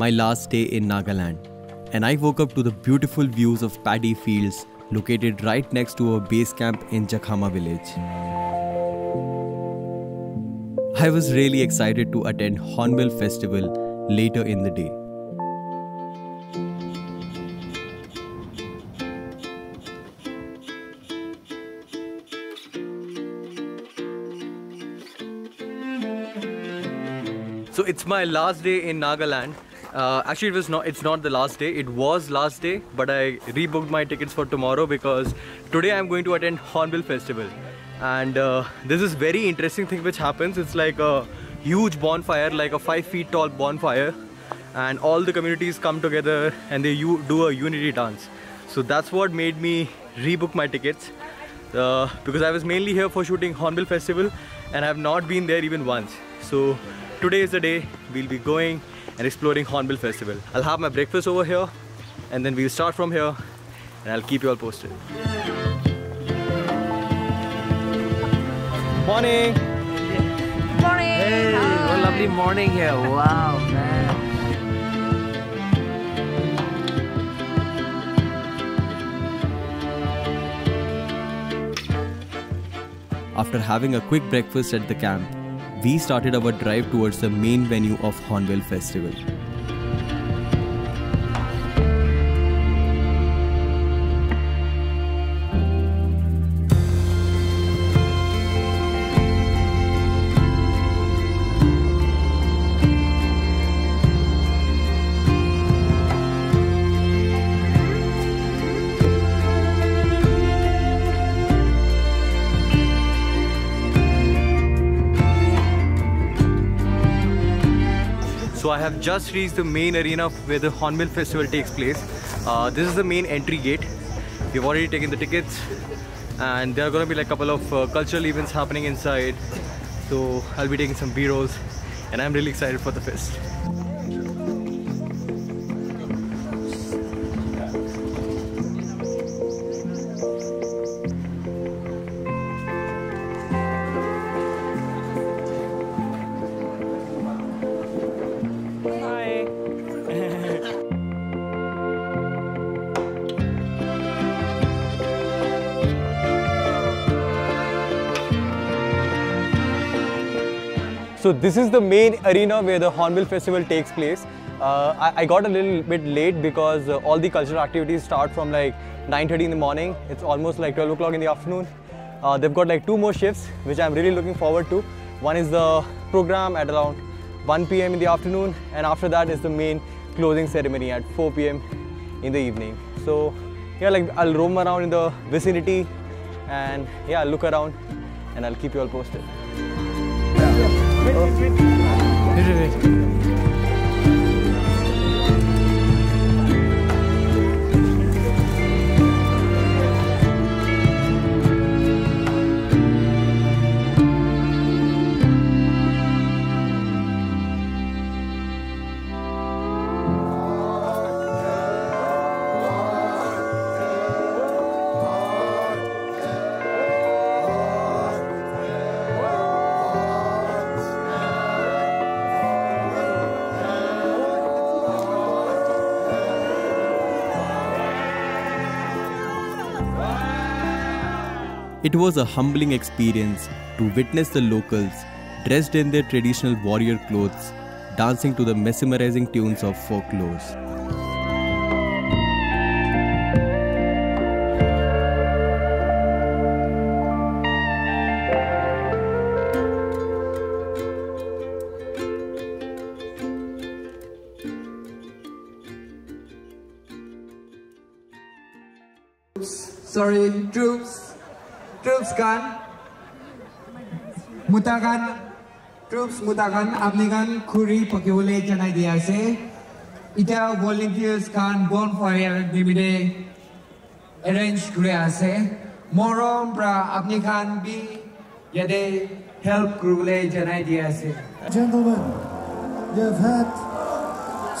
my last day in Nagaland, and I woke up to the beautiful views of paddy fields located right next to our base camp in Jakhama village. I was really excited to attend Hornbill Festival later in the day. So it's my last day in Nagaland. Actually, it's not the last day. It was last day, but I rebooked my tickets for tomorrow because today I'm going to attend Hornbill Festival. And this is very interesting thing which happens. It's like a huge bonfire, like a 5 feet tall bonfire, and all the communities come together and they do a unity dance. So that's what made me rebook my tickets because I was mainly here for shooting Hornbill Festival, and I have not been there even once. So today is the day we'll be going and exploring Hornbill Festival. I'll have my breakfast over here and then we'll start from here, and I'll keep you all posted. Morning! Morning! Hey, what a lovely morning here. Wow, man. After having a quick breakfast at the camp, we started our drive towards the main venue of Hornbill Festival. So I have just reached the main arena where the Hornbill Festival takes place. This is the main entry gate. We've already taken the tickets, and there are going to be like a couple of cultural events happening inside. So I'll be taking some B-rolls, and I'm really excited for the fest. So this is the main arena where the Hornbill Festival takes place. I got a little bit late because all the cultural activities start from like 9:30 in the morning. It's almost like 12 o'clock in the afternoon. They've got like 2 more shifts, which I'm really looking forward to. One is the program at around 1 p.m. in the afternoon, and after that is the main closing ceremony at 4 p.m. in the evening. So yeah, like I'll roam around in the vicinity, and yeah, I'll look around, and I'll keep you all posted. It was a humbling experience to witness the locals, dressed in their traditional warrior clothes, dancing to the mesmerizing tunes of folklore. Sorry, troops. Troops kan, mutakan, troops mutakan, apni kan khuri pakewale janai diya se. Ita volunteers kan bonfire dibide arrange kuriya se. Morom pra apni kan bi yade help kurule janai diya se. Gentlemen, you've had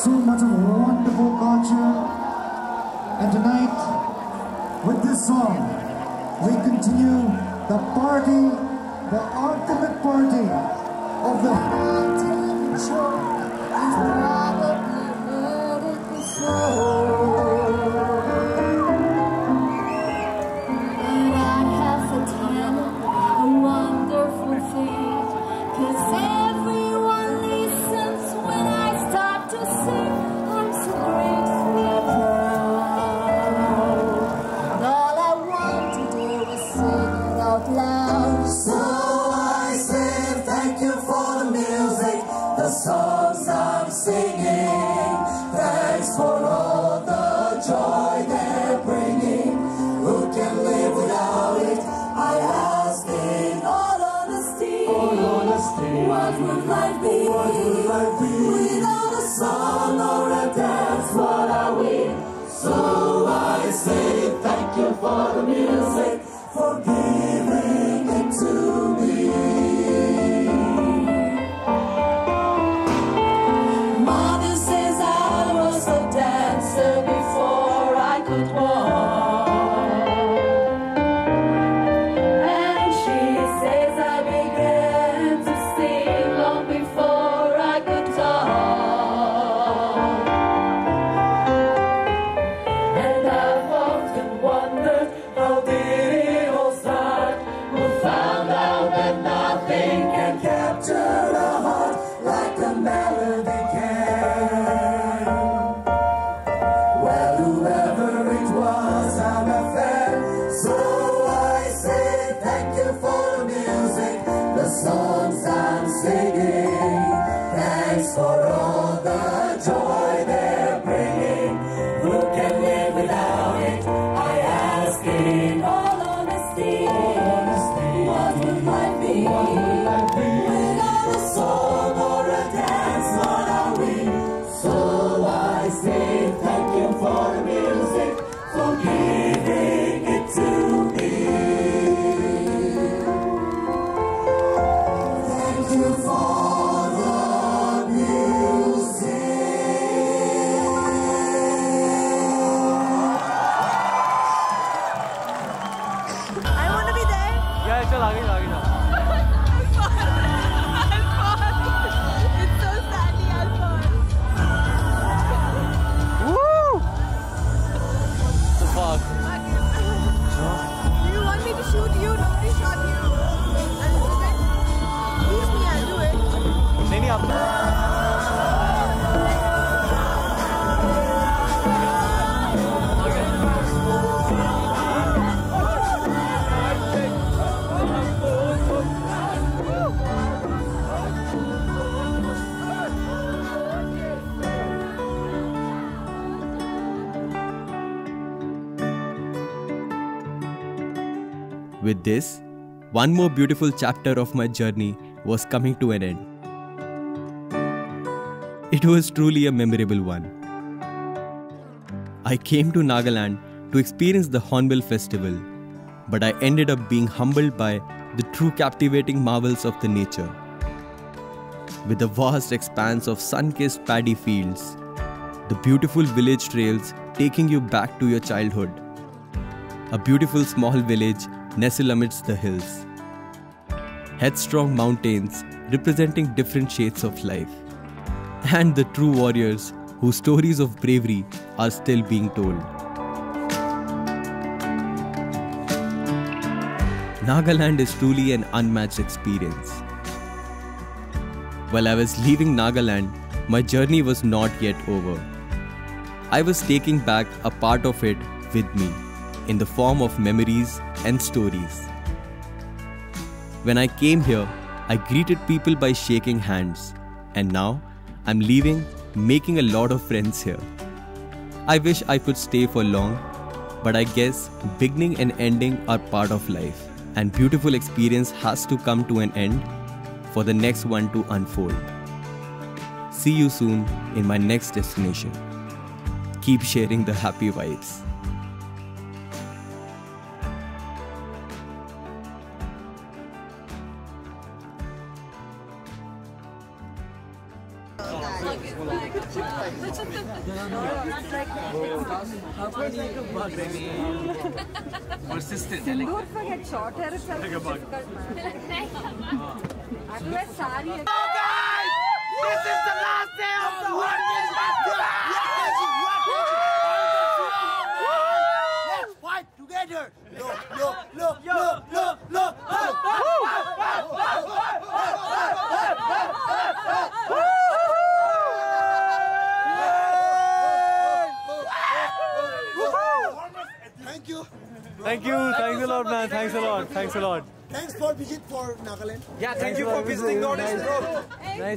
so much of wonderful culture, and tonight with this song, we continue the party, the ultimate party of the whole team show. With this, one more beautiful chapter of my journey was coming to an end. It was truly a memorable one. I came to Nagaland to experience the Hornbill Festival, but I ended up being humbled by the true captivating marvels of the nature. With the vast expanse of sun-kissed paddy fields, the beautiful village trails taking you back to your childhood, a beautiful small village nestled amidst the hills. Headstrong mountains representing different shades of life. And the true warriors whose stories of bravery are still being told. Nagaland is truly an unmatched experience. While I was leaving Nagaland, my journey was not yet over. I was taking back a part of it with me, in the form of memories and stories. When I came here, I greeted people by shaking hands, and now I'm leaving, making a lot of friends here. I wish I could stay for long, but I guess beginning and ending are part of life, and beautiful experience has to come to an end for the next one to unfold. See you soon in my next destination. Keep sharing the happy vibes. Persistent. Don't forget, short hair is like a bug. So guys, this is the last day of the Hornbill Festival! Thank you. Thank you. Thanks a lot, man. Thanks a lot. Thanks a lot. Thanks for visit for Nagaland. Yeah, thank you for visiting Nagaland, bro. Nice.